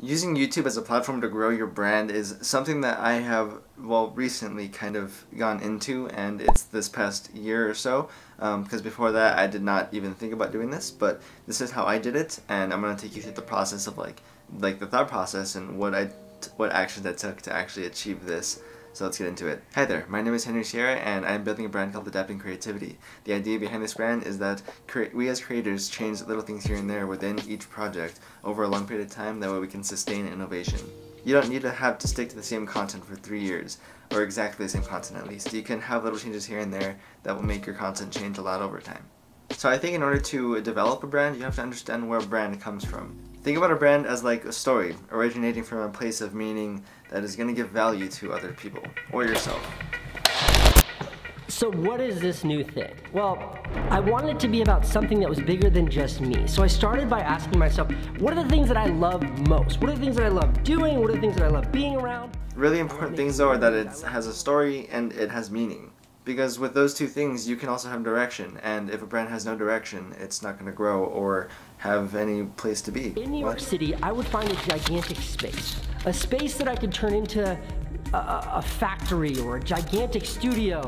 Using YouTube as a platform to grow your brand is something that I have, well, recently kind of gone into, and it's this past year or so, because before that I did not even think about doing this, but this is how I did it, and I'm going to take you through the process of like the thought process and what actions I took to actually achieve this. So let's get into it. Hi there, my name is Henry Sierra, and I'm building a brand called Adapting Creativity. The idea behind this brand is that we as creators change little things here and there within each project over a long period of time, that way we can sustain innovation. You don't need to have to stick to the same content for 3 years, or exactly the same content at least. You can have little changes here and there that will make your content change a lot over time. So I think in order to develop a brand, you have to understand where a brand comes from. Think about a brand as like a story, originating from a place of meaning that is going to give value to other people, or yourself. So what is this new thing? Well, I wanted it to be about something that was bigger than just me. So I started by asking myself, what are the things that I love most? What are the things that I love doing? What are the things that I love being around? Really important things though are that it has a story and it has meaning. Because with those two things, you can also have direction, and if a brand has no direction, it's not going to grow or have any place to be. In New York City, I would find a gigantic space. A space that I could turn into a factory or a gigantic studio.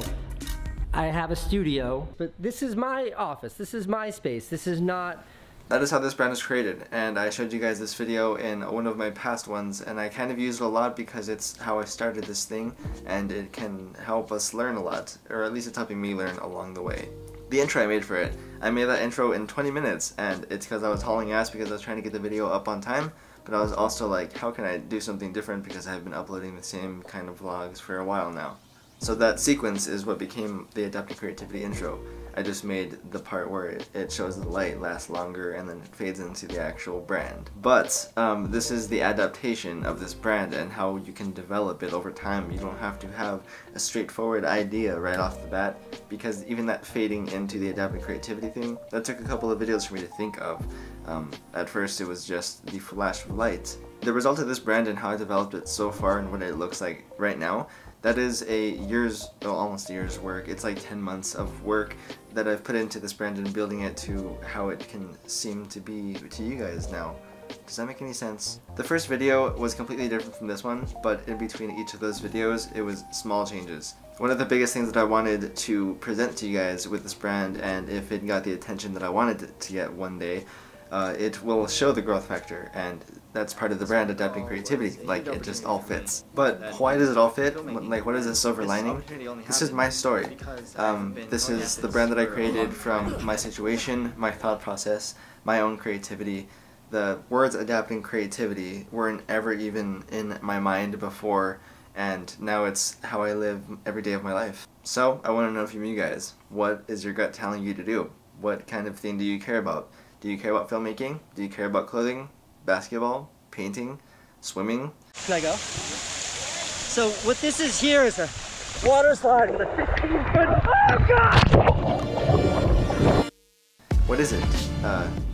I have a studio, but this is my office. This is my space. This is not... That is how this brand is created, and I showed you guys this video in one of my past ones, and I kind of used it a lot because it's how I started this thing, and it can help us learn a lot, or at least it's helping me learn along the way. The intro I made for it, I made that intro in 20 minutes, and it's because I was hauling ass because I was trying to get the video up on time, but I was also like, how can I do something different because I've been uploading the same kind of vlogs for a while now. So that sequence is what became the Adapting Creativity intro. I just made the part where it shows the light lasts longer and then it fades into the actual brand. But this is the adaptation of this brand and how you can develop it over time. You don't have to have a straightforward idea right off the bat, because even that fading into the adapting creativity thing, that took a couple of videos for me to think of. At first it was just the flash of light. The result of this brand and how I developed it so far and what it looks like right now, that is a year's, well, almost a year's work. It's like 10 months of work that I've put into this brand and building it to how it can seem to be to you guys now. Does that make any sense? The first video was completely different from this one, but in between each of those videos, it was small changes. One of the biggest things that I wanted to present to you guys with this brand, and if it got the attention that I wanted it to get one day, it will show the growth factor, and that's part of the brand Adapting Creativity. Like, it just all fits. But why does it all fit? Like, what is the silver lining? This is my story. This is the brand that I created from my situation, my thought process, my own creativity. The words Adapting Creativity weren't ever even in my mind before, and now it's how I live every day of my life. So I want to know from you guys, what is your gut telling you to do? What kind of thing do you care about? Do you care about filmmaking? Do you care about clothing, basketball, painting, swimming? Can I go? So what this is here is a water slide with a 15-foot, oh God! What is it?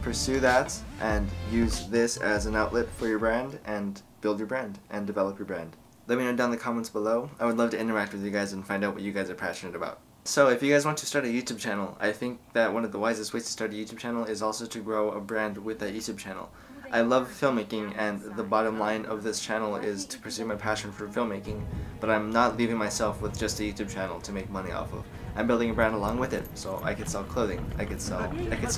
Pursue that and use this as an outlet for your brand and build your brand and develop your brand. Let me know down in the comments below. I would love to interact with you guys and find out what you guys are passionate about. So if you guys want to start a YouTube channel, I think that one of the wisest ways to start a YouTube channel is also to grow a brand with that YouTube channel. I love filmmaking, and the bottom line of this channel is to pursue my passion for filmmaking, but I'm not leaving myself with just a YouTube channel to make money off of. I'm building a brand along with it, so I could sell clothing, I could sell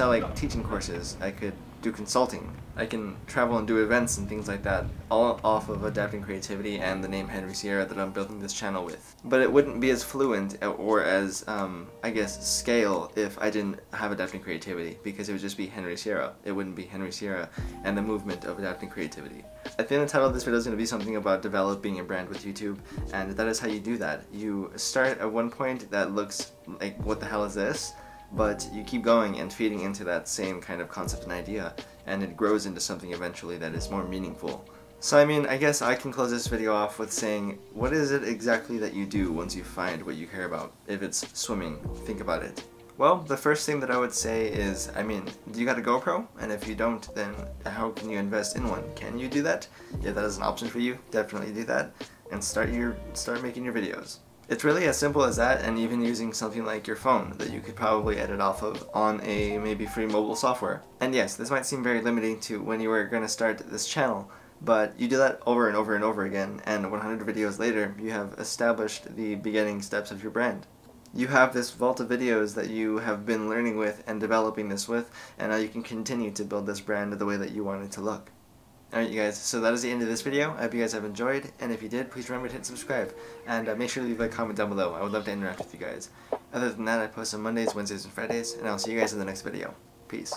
like teaching courses, I could do consulting, I can travel and do events and things like that, all off of Adapting Creativity and the name Henry Sierra that I'm building this channel with. But it wouldn't be as fluent or as, I guess, scale if I didn't have Adapting Creativity, because it would just be Henry Sierra. It wouldn't be Henry Sierra and the movement of Adapting Creativity. I think the title of this video is going to be something about developing a brand with YouTube, and that is how you do that. You start at one point that looks like, what the hell is this? But you keep going and feeding into that same kind of concept and idea, and it grows into something eventually that is more meaningful. So I mean, I guess I can close this video off with saying, what is it exactly that you do once you find what you care about? If it's swimming, think about it. Well, the first thing that I would say is, I mean, do you got a GoPro? And if you don't, then how can you invest in one? Can you do that? If that is an option for you, definitely do that, and start making your videos. It's really as simple as that, and even using something like your phone that you could probably edit off of on a maybe free mobile software. And yes, this might seem very limiting to when you were going to start this channel, But you do that over and over and over again, and 100 videos later, you have established the beginning steps of your brand. You have this vault of videos that you have been learning with and developing this with, and now you can continue to build this brand the way that you want it to look. Alright you guys, so that is the end of this video. I hope you guys have enjoyed, and if you did, please remember to hit subscribe, and make sure to leave a comment down below. I would love to interact with you guys. Other than that, I post on Mondays, Wednesdays, and Fridays, and I'll see you guys in the next video. Peace.